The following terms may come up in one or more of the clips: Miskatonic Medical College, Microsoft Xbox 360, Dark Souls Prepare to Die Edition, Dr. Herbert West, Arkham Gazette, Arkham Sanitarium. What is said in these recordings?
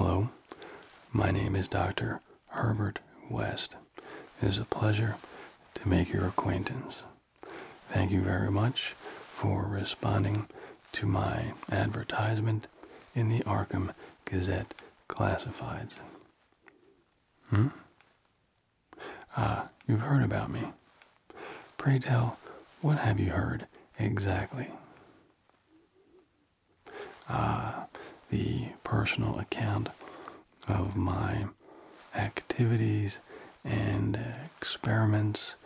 Hello, my name is Dr. Herbert West. It is a pleasure to make your acquaintance. Thank you very much for responding to my advertisement in the Arkham Gazette classifieds. You've heard about me. Pray tell, what have you heard exactly? The personal account of my activities and experiments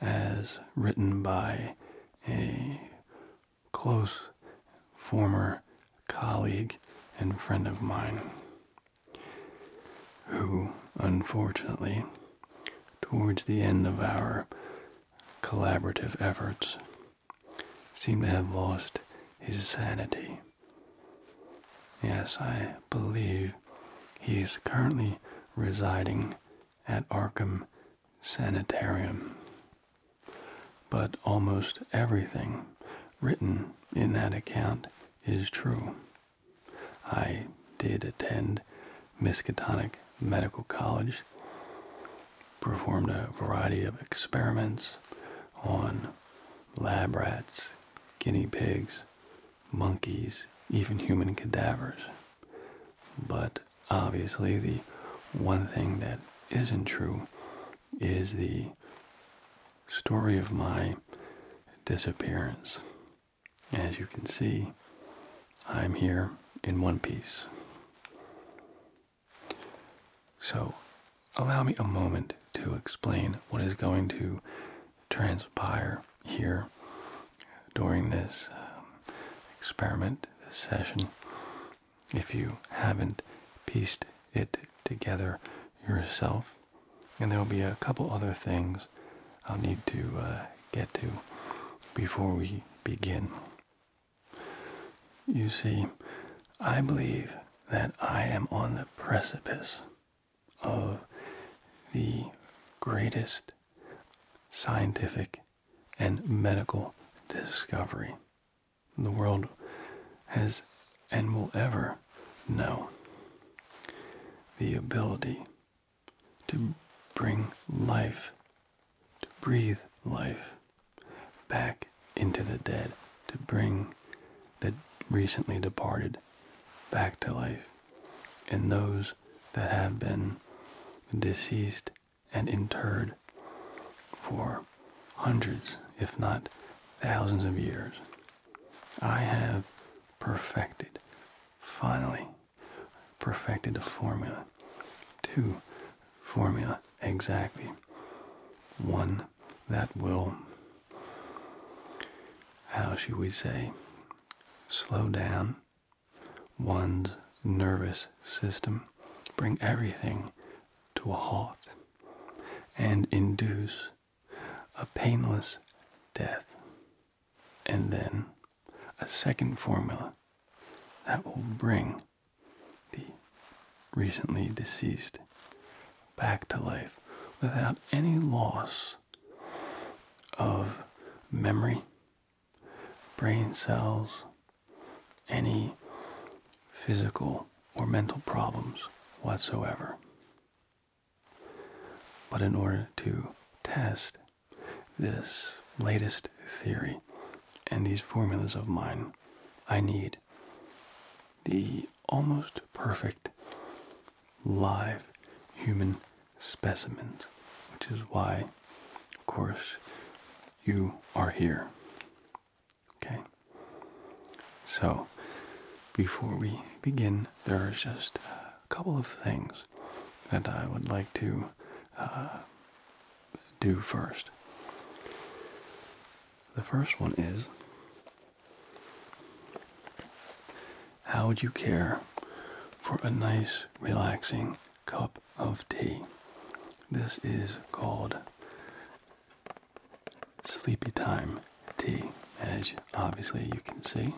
as written by a close former colleague and friend of mine, who, unfortunately, towards the end of our collaborative efforts, seemed to have lost his sanity. Yes, I believe he is currently residing at Arkham Sanitarium, but almost everything written in that account is true. I did attend Miskatonic Medical College, performed a variety of experiments on lab rats, guinea pigs, monkeys, even human cadavers. But obviously the one thing that isn't true is the story of my disappearance. As you can see, I'm here in one piece. So, allow me a moment to explain what is going to transpire here during this experiment, this session. If you haven't pieced it together yourself, and there will be a couple other things I'll need to get to before we begin. You see, I believe that I am on the precipice of the greatest scientific and medical discovery the world has and will ever know. The ability to bring life, to breathe life back into the dead, to bring the recently departed back to life, and those that have been deceased and interred for hundreds, if not thousands of years. I have perfected, finally, perfected a formula, two formula exactly, one that will, how should we say, slow down one's nervous system, bring everything to a halt, and induce a painless death. And then a second formula that will bring the recently deceased back to life without any loss of memory, brain cells, any physical or mental problems whatsoever. But in order to test this latest theory and these formulas of mine, I need the almost perfect live human specimens, which is why, of course, you are here. Okay? So, before we begin, there are just a couple of things that I would like to do first. The first one is, how would you care for a nice, relaxing cup of tea? This is called sleepy time tea, as obviously you can see.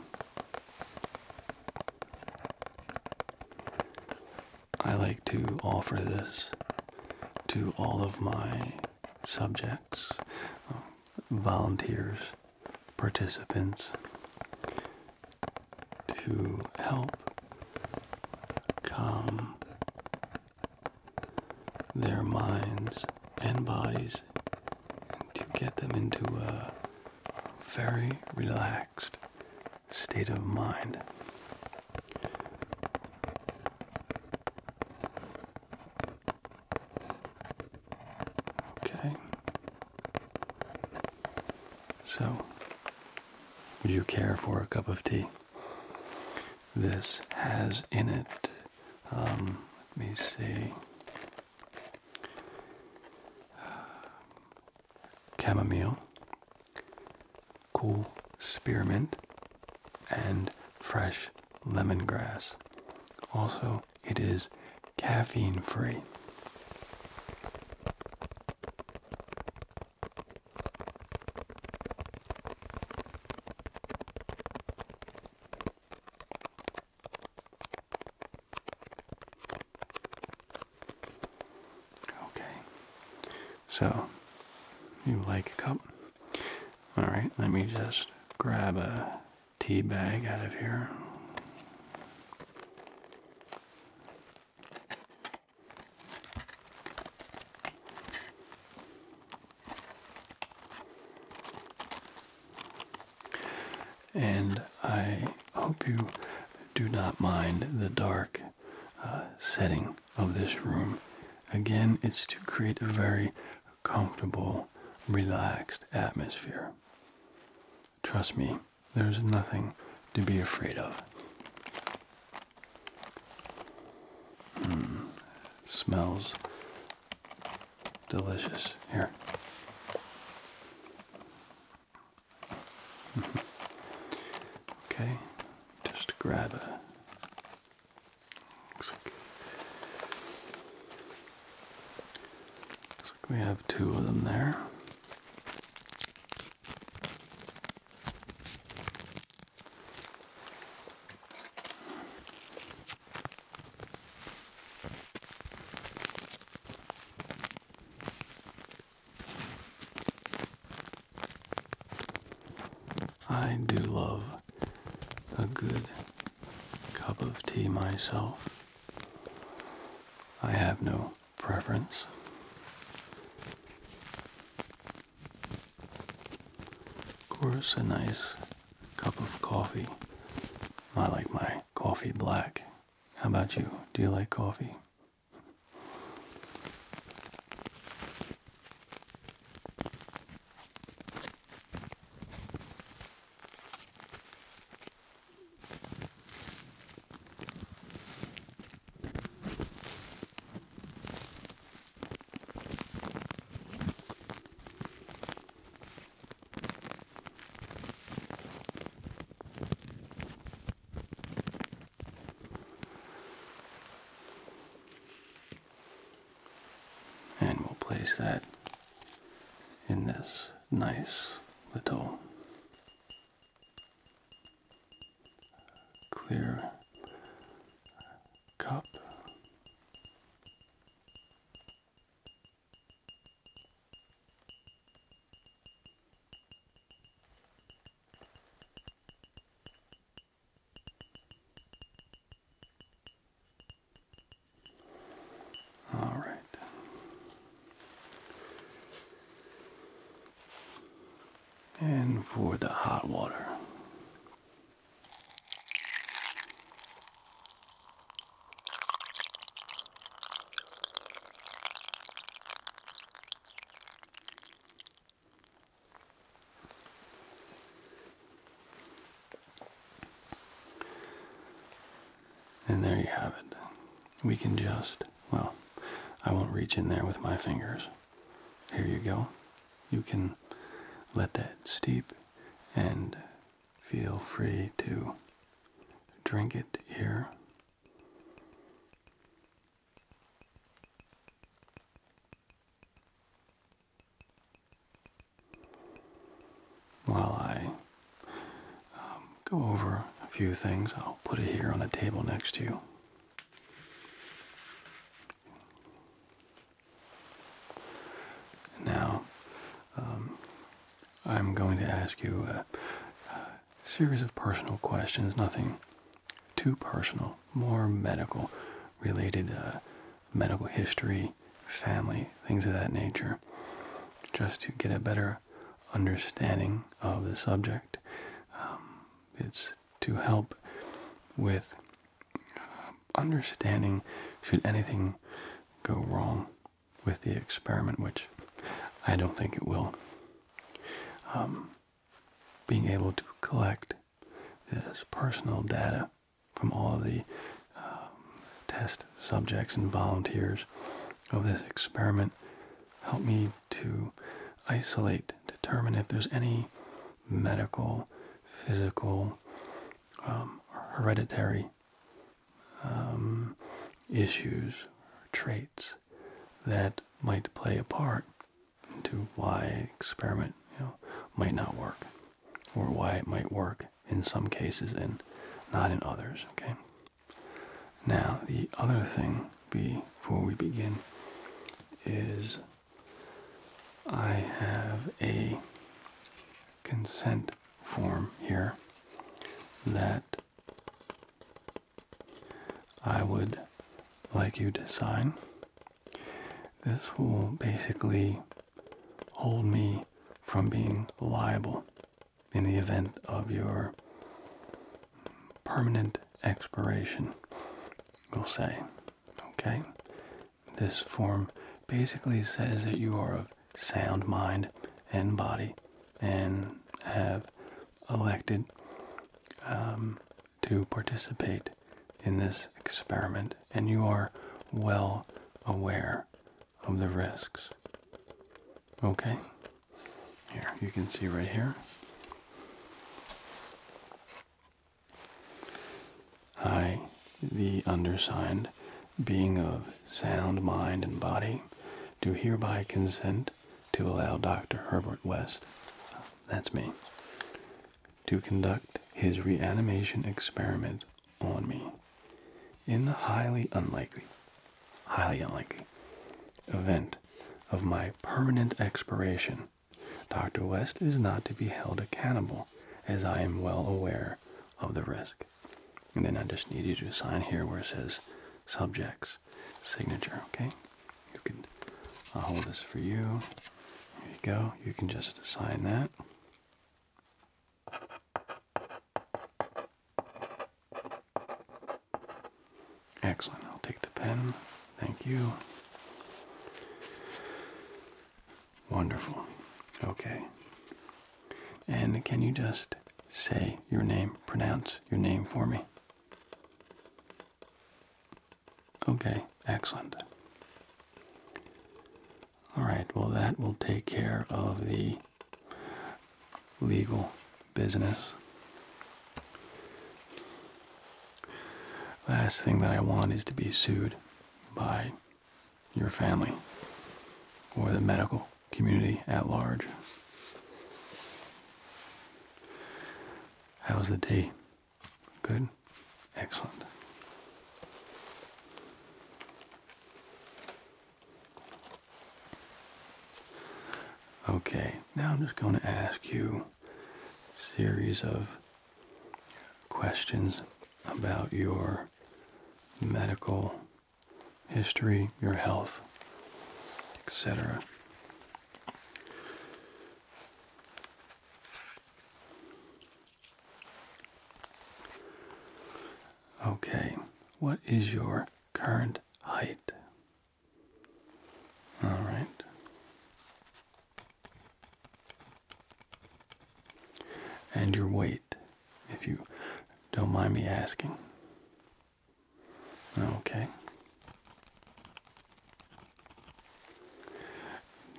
I like to offer this to all of my subjects, volunteers, participants, to help calm their minds and bodies to get them into a very relaxed state of mind. Okay. So, would you care for a cup of tea? This has in it, let me see, chamomile, cool spearmint, and fresh lemongrass. Also, it is caffeine-free. So, you like a cup? Alright, let me just grab a tea bag out of here. And I hope you do not mind the dark setting of this room. Again, it's to create a very comfortable, relaxed atmosphere. Trust me, there's nothing to be afraid of. Smells delicious here. Okay, just grab a... We have two of them there. I do love a good cup of tea myself. I have no preference. Of course, a nice cup of coffee. I like my coffee black. How about you? Do you like coffee? Place that in this nice little clear cup. And for the hot water. And there you have it. We can just, well, I won't reach in there with my fingers. Here you go. You can let that steep and feel free to drink it here. While I go over a few things, I'll put it here on the table next to you. I'm going to ask you a series of personal questions, nothing too personal, more medical related, medical history, family, things of that nature, just to get a better understanding of the subject. It's to help with understanding should anything go wrong with the experiment, which I don't think it will. Being able to collect this personal data from all of the test subjects and volunteers of this experiment helped me to isolate, determine if there's any medical, physical, or hereditary issues or traits that might play a part into why an experiment might not work, or why it might work in some cases and not in others, okay? Now, the other thing before we begin is I have a consent form here that I would like you to sign. This will basically hold me from being liable in the event of your permanent expiration, we'll say, okay? This form basically says that you are of sound mind and body and have elected to participate in this experiment, and you are well aware of the risks, okay? Here, you can see right here. I, the undersigned, being of sound mind and body, do hereby consent to allow Dr. Herbert West, that's me, to conduct his reanimation experiment on me in the highly unlikely event of my permanent expiration. Dr. West is not to be held accountable, as I am well aware of the risk. And then I just need you to sign here where it says subject's signature, okay? You can, I'll hold this for you. Here you go. You can just sign that. Excellent. I'll take the pen. Thank you. Wonderful. Okay. And can you just say your name, pronounce your name for me? Okay, excellent. All right, well, that will take care of the legal business. Last thing that I want is to be sued by your family or the medical community at large. How's the tea? Good? Excellent. Okay, now I'm just going to ask you a series of questions about your medical history, your health, etc. Okay, what is your current height? All right. And your weight, if you don't mind me asking. Okay.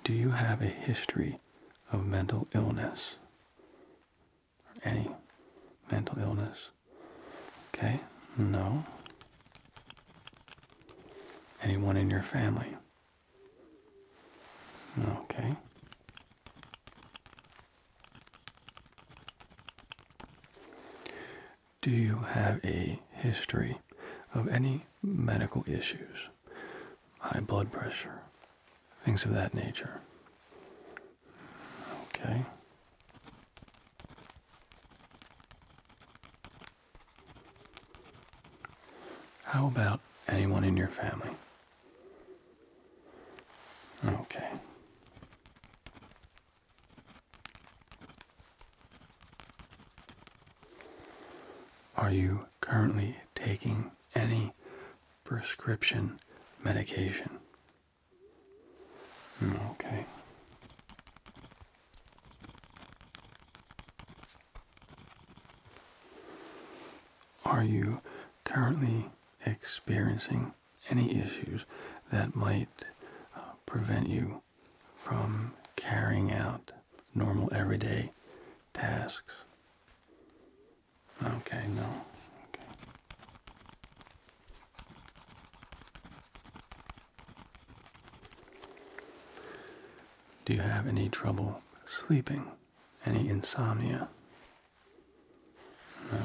Do you have a history of mental illness? Or any mental illness? Okay. No. Anyone in your family? Okay. Do you have a history of any medical issues? High blood pressure, things of that nature? Okay. How about anyone in your family? Okay. Are you currently taking any prescription medication? Okay. Are you currently experiencing any issues that might prevent you from carrying out normal everyday tasks? Okay, no. Okay. Do you have any trouble sleeping? Any insomnia?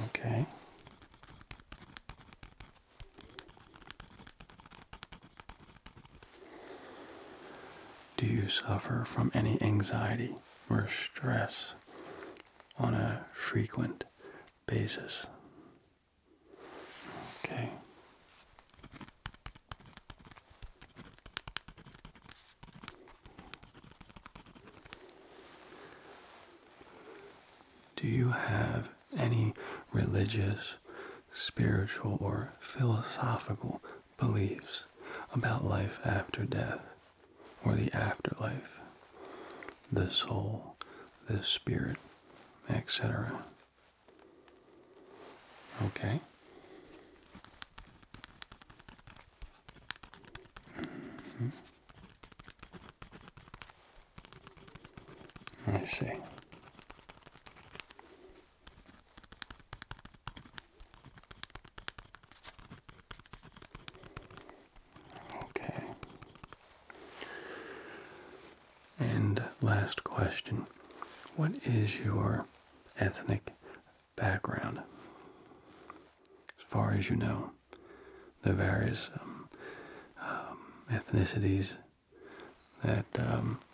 Okay. Do you suffer from any anxiety or stress on a frequent basis? Okay. Do you have any religious, spiritual, or philosophical beliefs about life after death? Or the afterlife, the soul, the spirit, etc. Okay. Mm-hmm. I see. Last question. What is your ethnic background? As far as you know, the various ethnicities that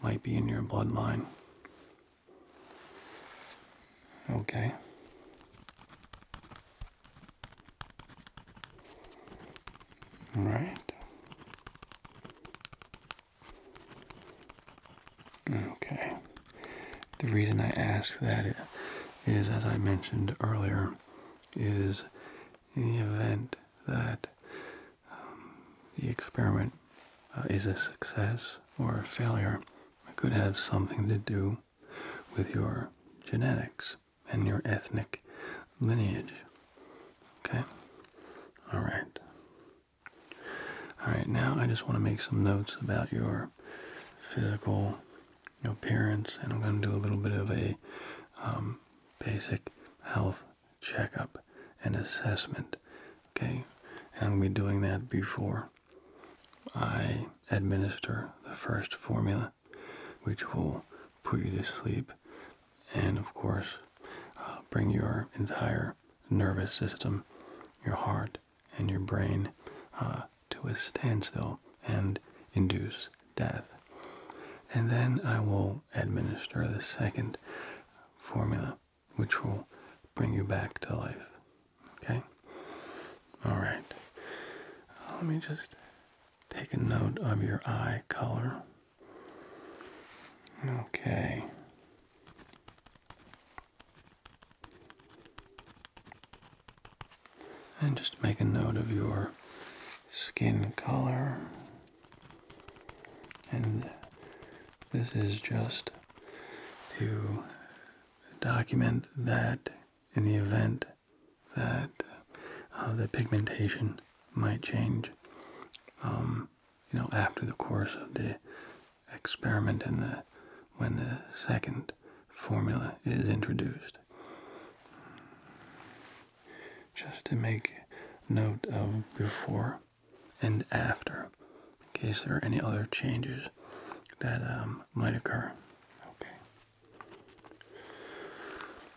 might be in your bloodline. Okay. All right. Okay. The reason I ask that is, as I mentioned earlier, is in the event that the experiment is a success or a failure, it could have something to do with your genetics and your ethnic lineage. Okay? All right. All right, now I just want to make some notes about your physical appearance, and I'm going to do a little bit of a basic health checkup and assessment, okay? And I'm going to be doing that before I administer the first formula, which will put you to sleep and, of course, bring your entire nervous system, your heart, and your brain to a standstill and induce death. And then I will administer the second formula, which will bring you back to life. Okay? All right. Let me just take a note of your eye color. Okay. And just make a note of your skin color. And this is just to document that in the event that the pigmentation might change, you know, after the course of the experiment and when the second formula is introduced. Just to make note of before and after, in case there are any other changes that might occur. Okay.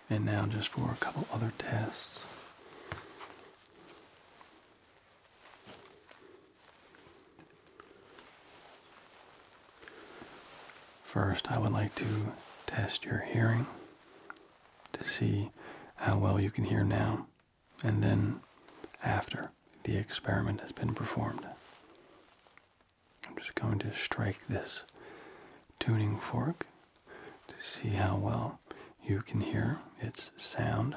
And now just for a couple other tests. First, I would like to test your hearing to see how well you can hear now and then after the experiment has been performed. I'm just going to strike this tuning fork to see how well you can hear its sound.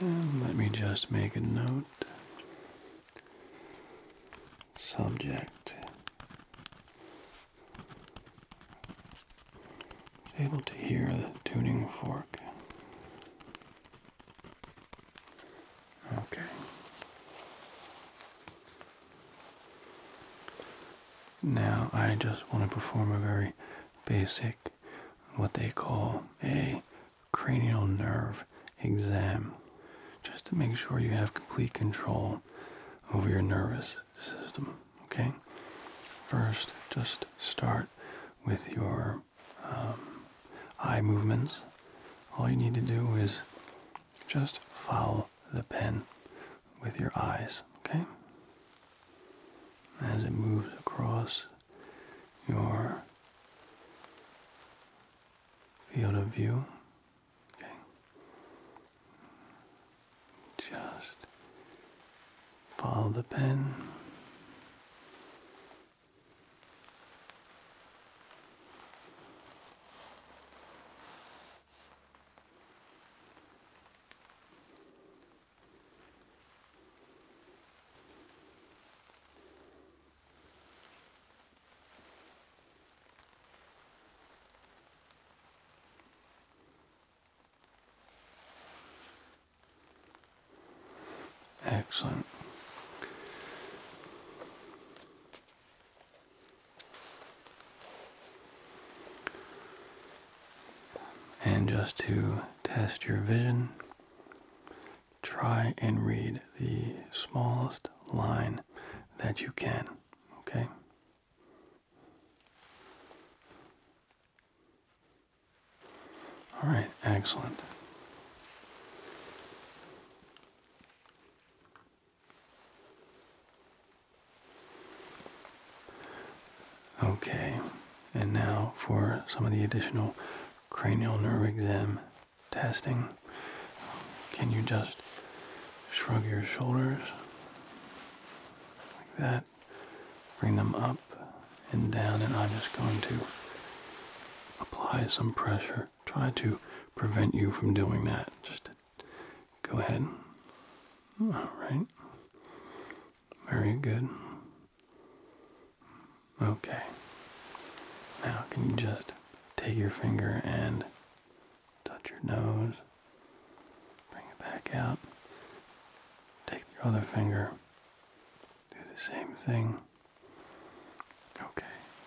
And let me just make a note. Subject is able to hear the tuning fork. Okay. Now I just want to perform a very basic, what they call a cranial nerve exam, just to make sure you have complete control over your nervous system, okay? First, just start with your eye movements. All you need to do is just follow the pen with your eyes, okay? As it moves across your field of view, just follow the pen. Excellent. And just to test your vision, try and read the smallest line that you can, okay? All right, excellent. Okay, and now for some of the additional cranial nerve exam testing. Can you just shrug your shoulders like that? Bring them up and down, and I'm just going to apply some pressure. Try to prevent you from doing that. Just go ahead. All right. Very good. Okay, now can you just take your finger and touch your nose, bring it back out, take your other finger, do the same thing. Okay,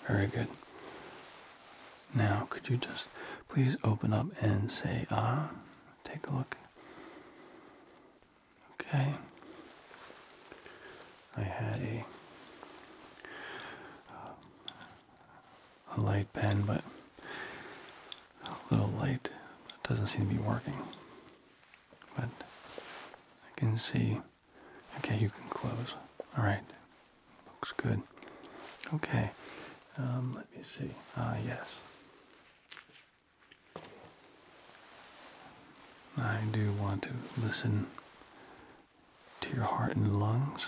very good. Now could you just please open up and say ah, take a look. Okay, I had a light pen, but a little light. It doesn't seem to be working, but I can see. Okay, you can close. All right, looks good. Okay, let me see. Yes, I do want to listen to your heart and lungs.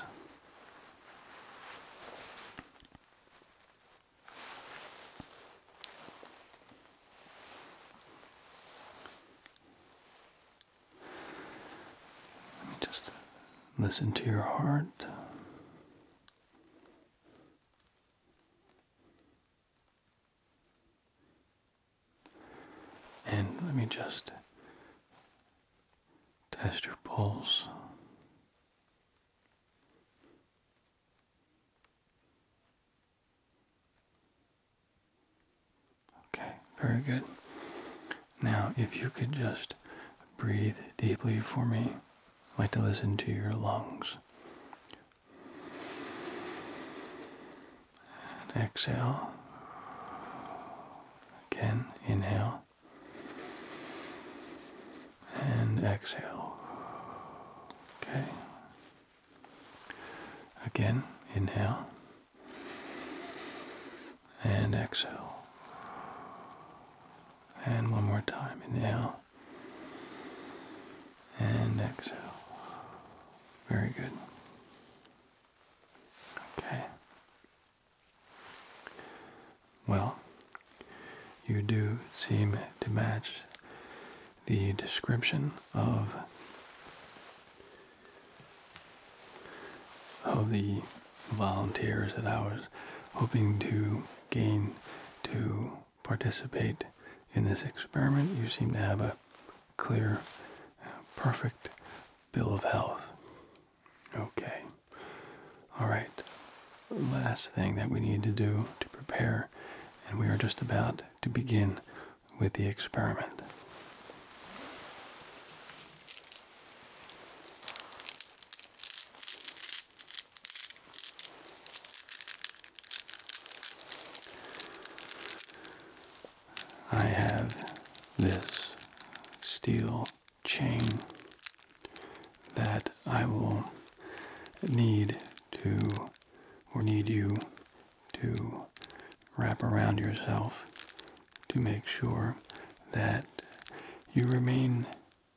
Listen to your heart. just test your pulse. Okay, very good. Now, if you could just breathe deeply for me. I'd like to listen to your lungs. And exhale. Again, inhale. And exhale. Okay. Again, inhale. And exhale. And one more time, inhale. And exhale. Very good. Okay. Well, you do seem to match the description of the volunteers that I was hoping to gain to participate in this experiment. You seem to have a clear, perfect bill of health. Okay. All right. Last thing that we need to do to prepare, and we are just about to begin with the experiment. I have this steel chain that I will need you to wrap around yourself to make sure that you remain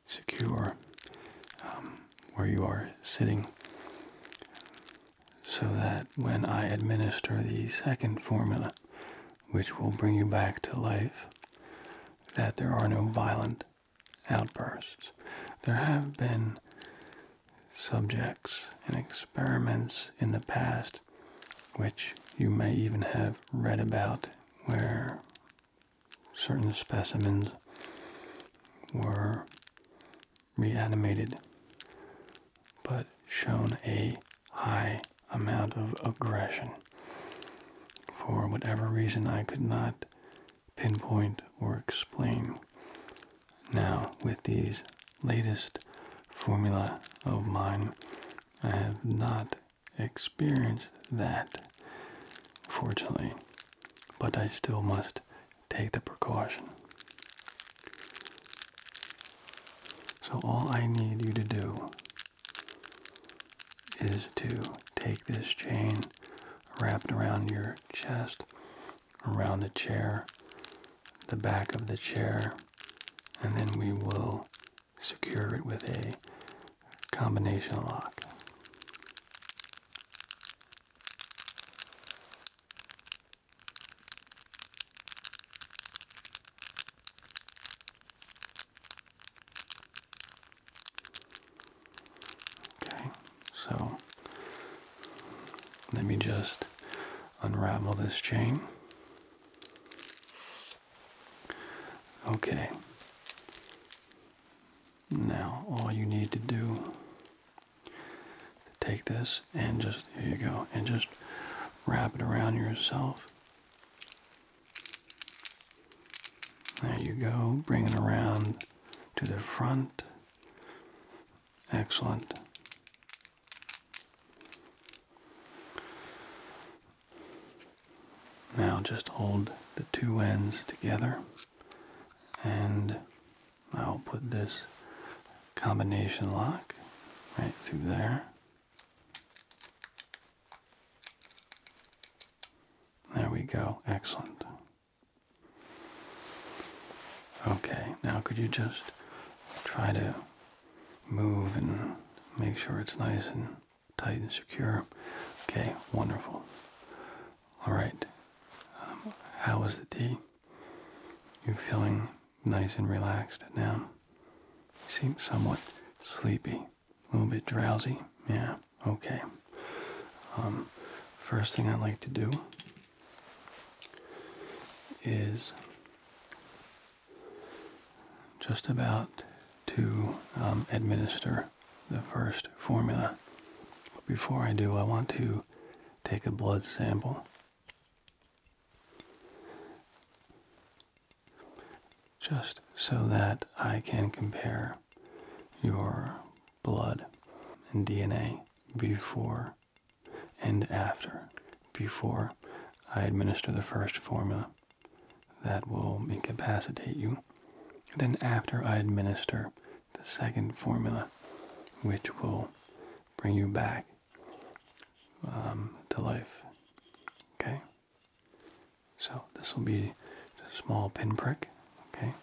secure where you are sitting, so that when I administer the second formula, which will bring you back to life, that there are no violent outbursts. There have been subjects and experiments in the past, which you may even have read about, where certain specimens were reanimated but shown a high amount of aggression. For whatever reason I could not pinpoint or explain. Now, with these latest formula of mine, I have not experienced that, fortunately, but I still must take the precaution. So all I need you to do is to take this chain, wrapped around your chest, around the chair, the back of the chair, and then we will secure it with a combination lock. Okay, so let me just unravel this chain. Okay. Now, all you need to do is take this and just, here you go, and just wrap it around yourself. There you go. Bring it around to the front. Excellent. Now just hold the two ends together, and I'll put this combination lock right through there. There we go. Excellent. Okay, now could you just try to move and make sure it's nice and tight and secure? Okay, wonderful. All right. How was the tea? You feeling nice and relaxed now? You seem somewhat sleepy, a little bit drowsy. Yeah, okay. First thing I'd like to do is just about to administer the first formula. But before I do, I want to take a blood sample. Just so that I can compare your blood and DNA before and after, before I administer the first formula that will incapacitate you, then after I administer the second formula, which will bring you back to life. Okay? So this will be a small pinprick. Okay?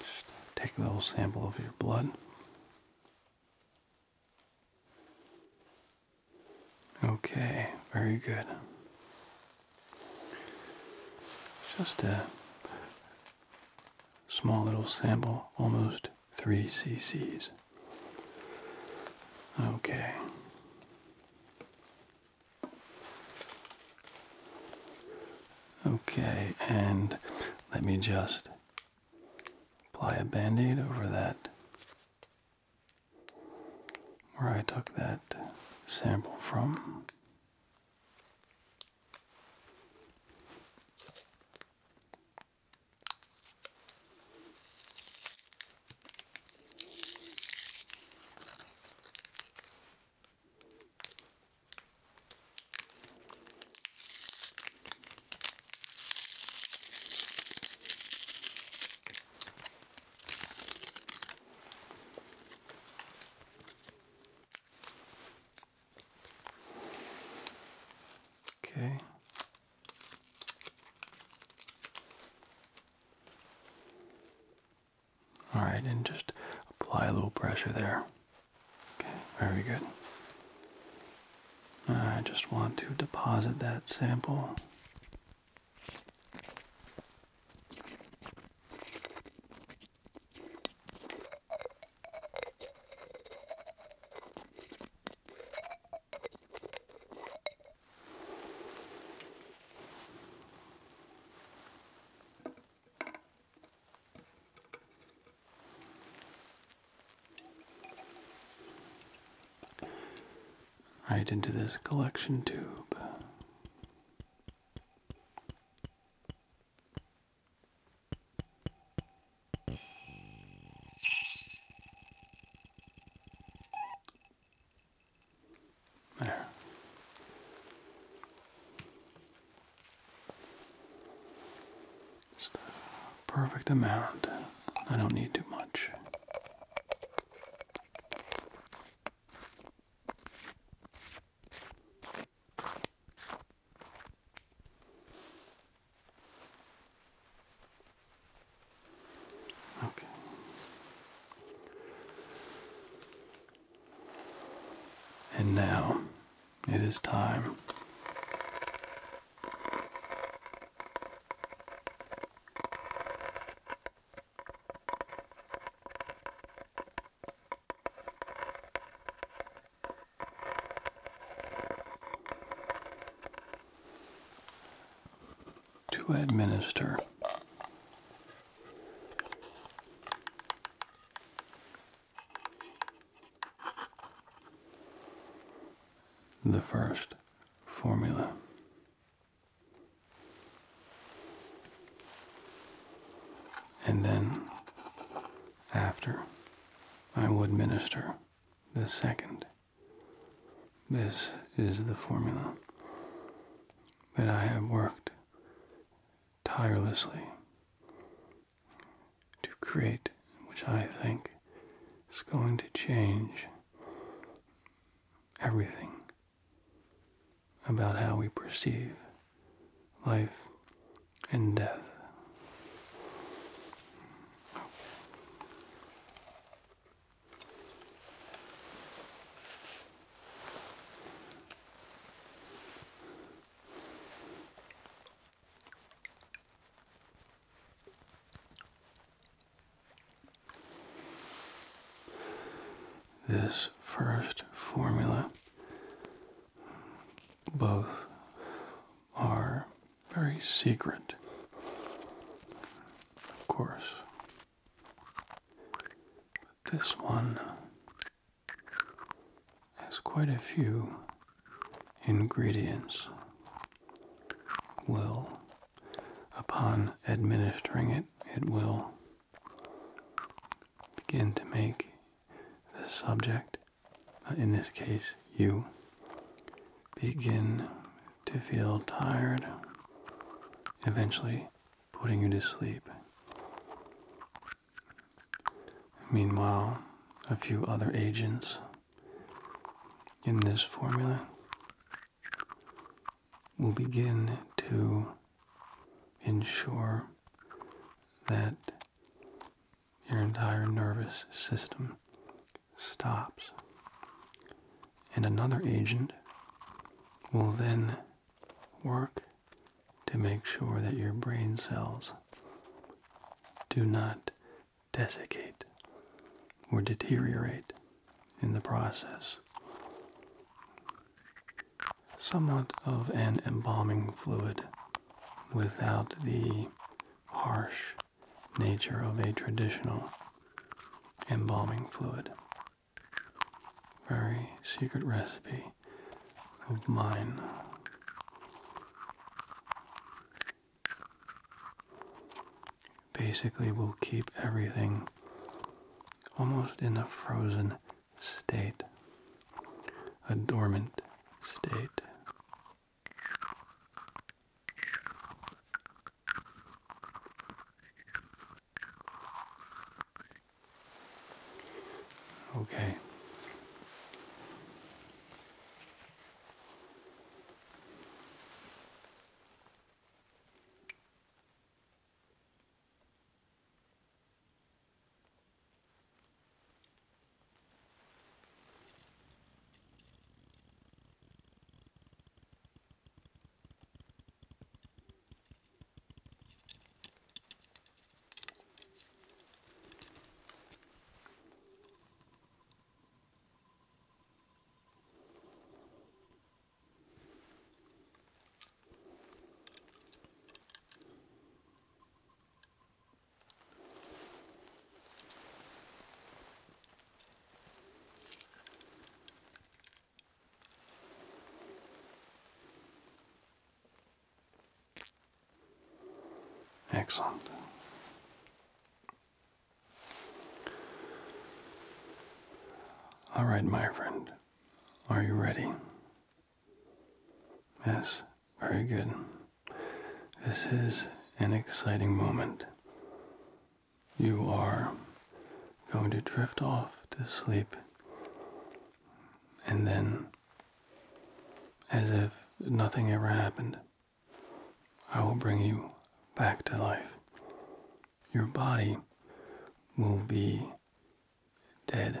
Just take a little sample of your blood. Okay, very good. Just a small little sample, almost 3 cc's. Okay. Okay, and let me just apply a Band-Aid over that, where I took that sample from. Alright, and just apply a little pressure there. Okay, very good. I just want to deposit that sample. Right into this collection tube. There. Just the perfect amount. I don't need too much. And now, it is time. To administer the first formula. And then, after, I will administer the second. This is the formula that I have worked tirelessly to create, which I think is going to change everything about how we perceive life and death. This first formula, both are very secret, of course. This one has quite a few ingredients. Will, upon administering it, it will begin to make the subject, in this case you, begin to feel tired, eventually putting you to sleep. Meanwhile, a few other agents in this formula will begin to ensure that your entire nervous system stops. And another agent will then work to make sure that your brain cells do not desiccate or deteriorate in the process. Somewhat of an embalming fluid without the harsh nature of a traditional embalming fluid. Very secret recipe of mine. Basically, we'll keep everything almost in a frozen state, a dormant state. Okay. Excellent. All right, my friend. Are you ready? Yes, very good. This is an exciting moment. You are going to drift off to sleep, and then, as if nothing ever happened, I will bring you back to life. Your body will be dead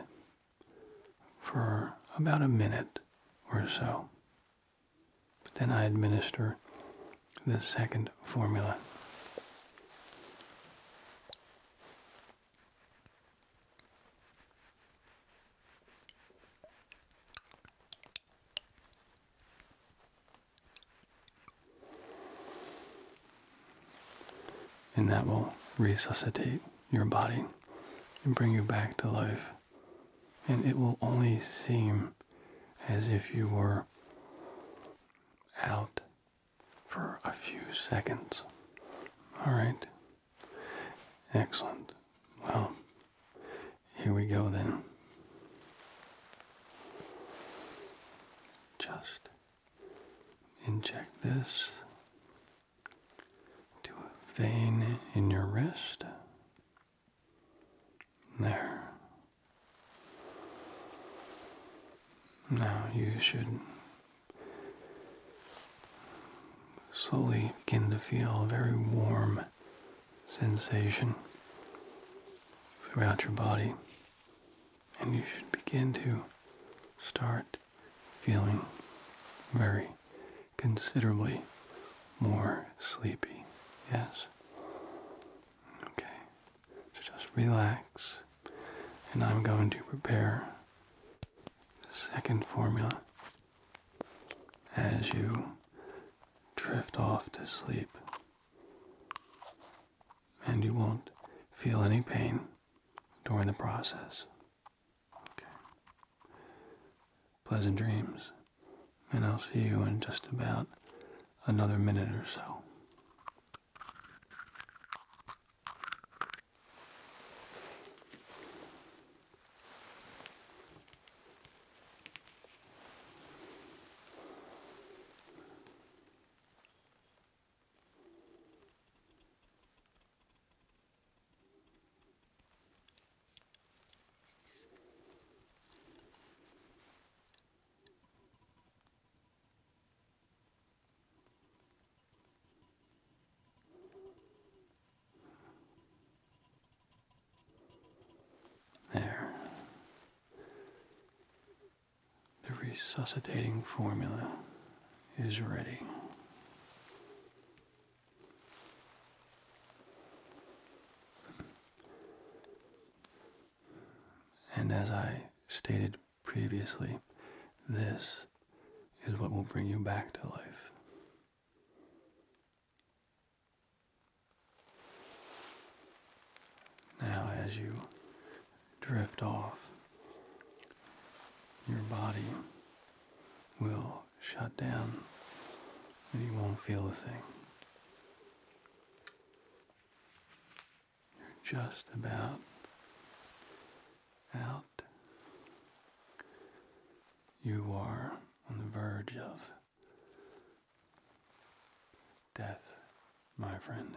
for about a minute or so. But then I administer the second formula. And that will resuscitate your body and bring you back to life. And it will only seem as if you were out for a few seconds. All right. Excellent. Well, here we go then. Just inject this vein in your wrist. There. Now you should slowly begin to feel a very warm sensation throughout your body, and you should begin to start feeling very considerably more sleepy. Yes. Okay. So just relax, and I'm going to prepare the second formula as you drift off to sleep. And you won't feel any pain during the process. pleasant dreams, and I'll see you in just about another minute or so. Resuscitating formula is ready. And as I stated previously, this is what will bring you back to life. Now, as you drift off, your body will shut down and you won't feel a thing. You're just about out. You are on the verge of death, my friend.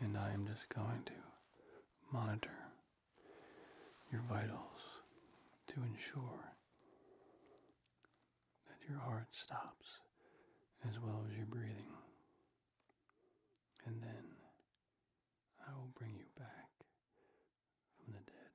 And I am just going to monitor your vitals to ensure your heart stops, as well as your breathing, and then I will bring you back from the dead.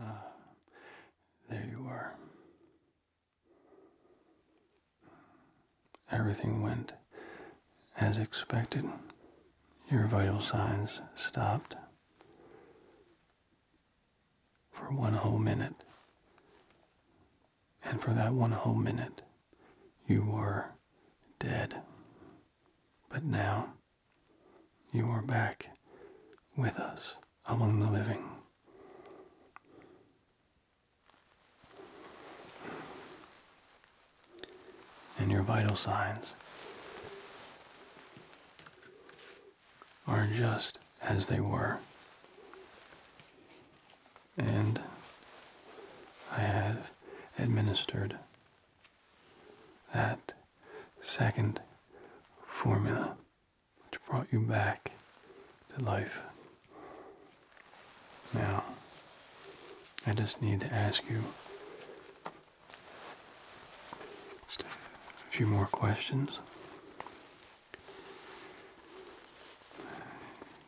Ah, there you are. Everything went as expected. Your vital signs stopped for one whole minute. And for that one whole minute, you were dead. But now, you are back with us among the living. And your vital signs are just as they were. And I have administered that second formula, which brought you back to life. Now, I just need to ask you few more questions.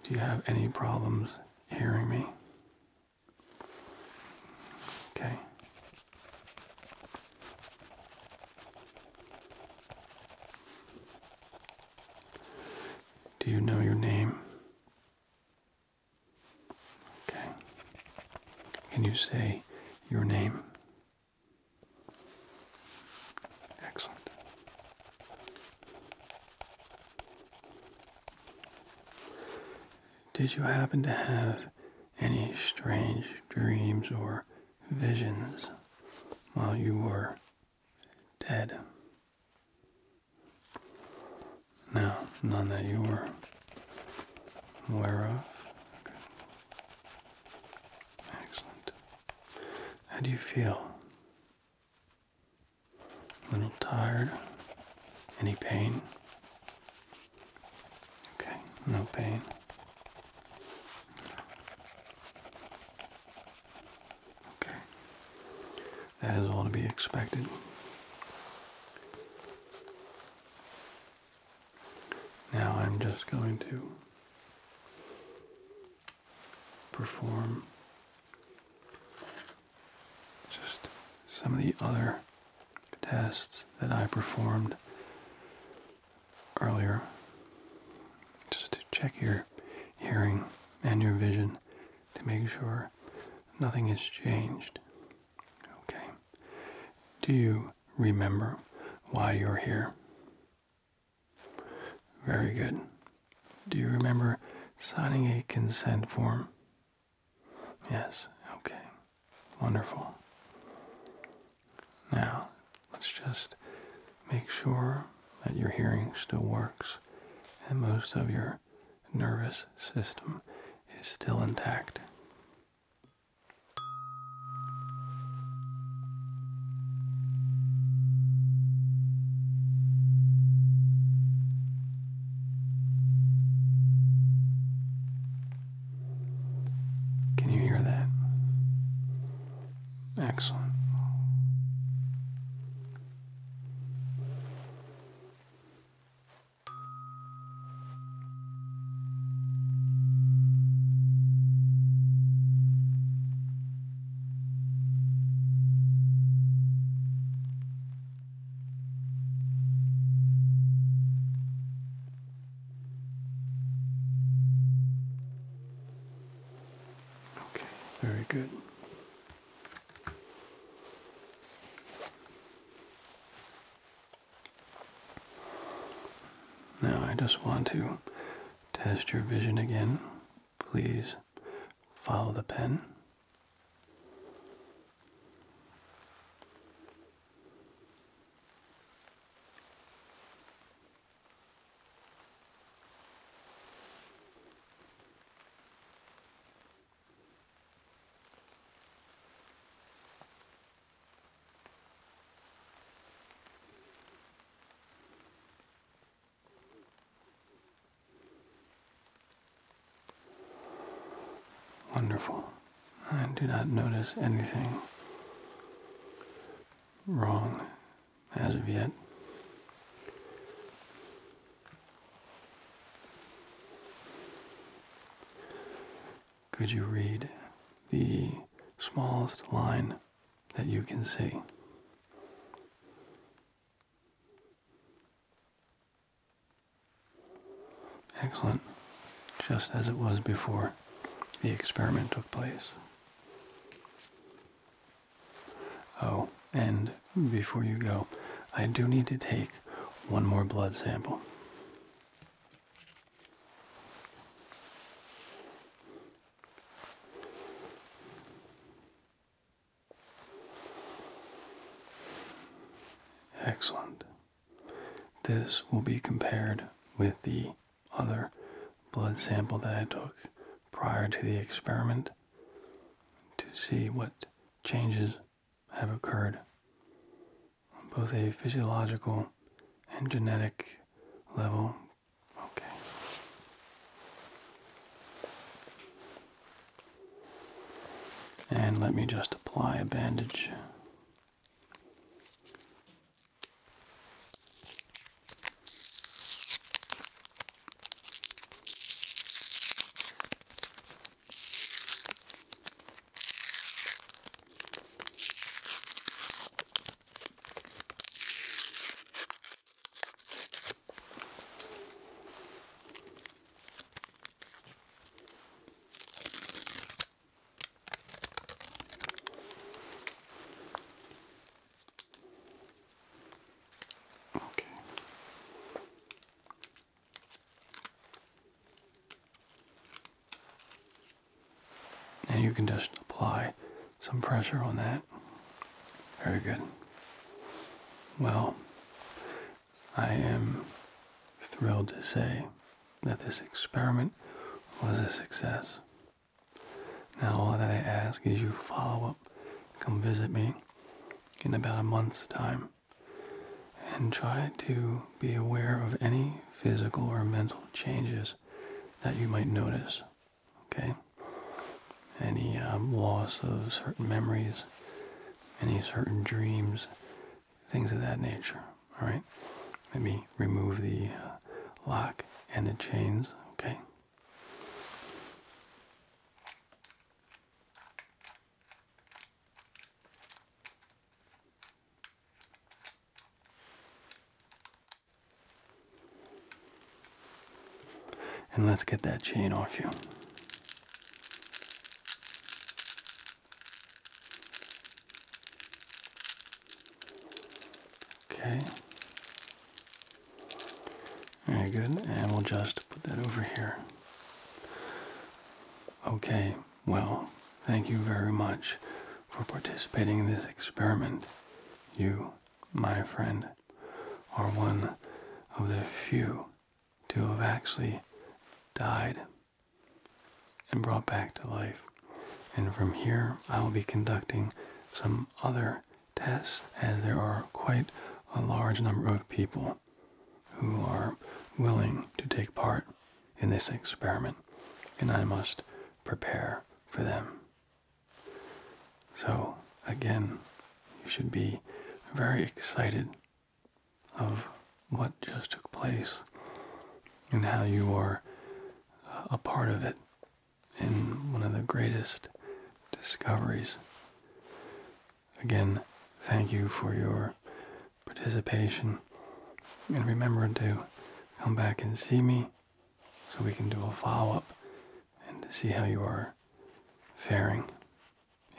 Do you have any problems hearing me? Okay. Do you know your name? Okay. Can you say your name? Did you happen to have any strange dreams or visions while you were dead? No, none that you were aware of. Okay. Excellent. How do you feel? A little tired? Any pain? Okay, no pain. That is all to be expected. Now I'm just going to perform just some of the other tests that I performed earlier, just to check your hearing and your vision to make sure nothing has changed. Do you remember why you're here? Very good. Do you remember signing a consent form? Yes, okay. Wonderful. Now, let's just make sure that your hearing still works and most of your nervous system is still intact. Can you hear that? Excellent. Very good. Now I just want to test your vision again. Please follow the pen. Wonderful. I do not notice anything wrong as of yet. Could you read the smallest line that you can see? Excellent. Just as it was before the experiment took place. Oh, and before you go, I do need to take one more blood sample. Excellent. This will be compared with the other blood sample that I took prior to the experiment to see what changes have occurred on both a physiological and genetic level. Okay. And let me just apply a bandage. And you can just apply some pressure on that. Very good. Well, I am thrilled to say that this experiment was a success. Now all that I ask is you follow up, come visit me in about a month's time, and try to be aware of any physical or mental changes that you might notice, okay? Any loss of certain memories, any certain dreams, things of that nature, all right? Let me remove the lock and the chains, okay? And let's get that chain off you. Okay. Very good, and we'll just put that over here. Okay, well, thank you very much for participating in this experiment. You, my friend, are one of the few to have actually died and brought back to life. And from here, I will be conducting some other tests, as there are quite a large number of people who are willing to take part in this experiment, and I must prepare for them. So, again, you should be very excited of what just took place and how you are a part of it in one of the greatest discoveries. Again, thank you for your participation. And remember to come back and see me so we can do a follow-up and to see how you are faring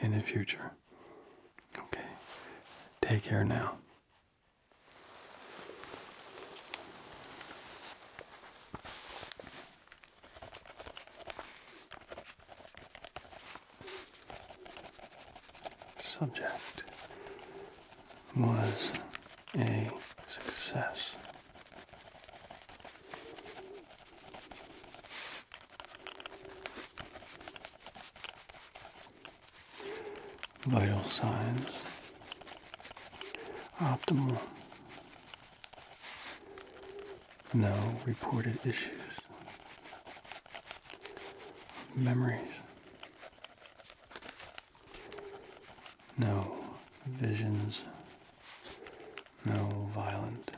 in the future. Okay, take care now. Subject was a success. Vital signs optimal. No reported issues. Memories. No visions. No violent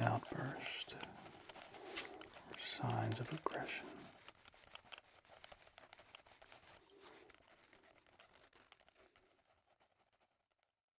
outburst or signs of aggression.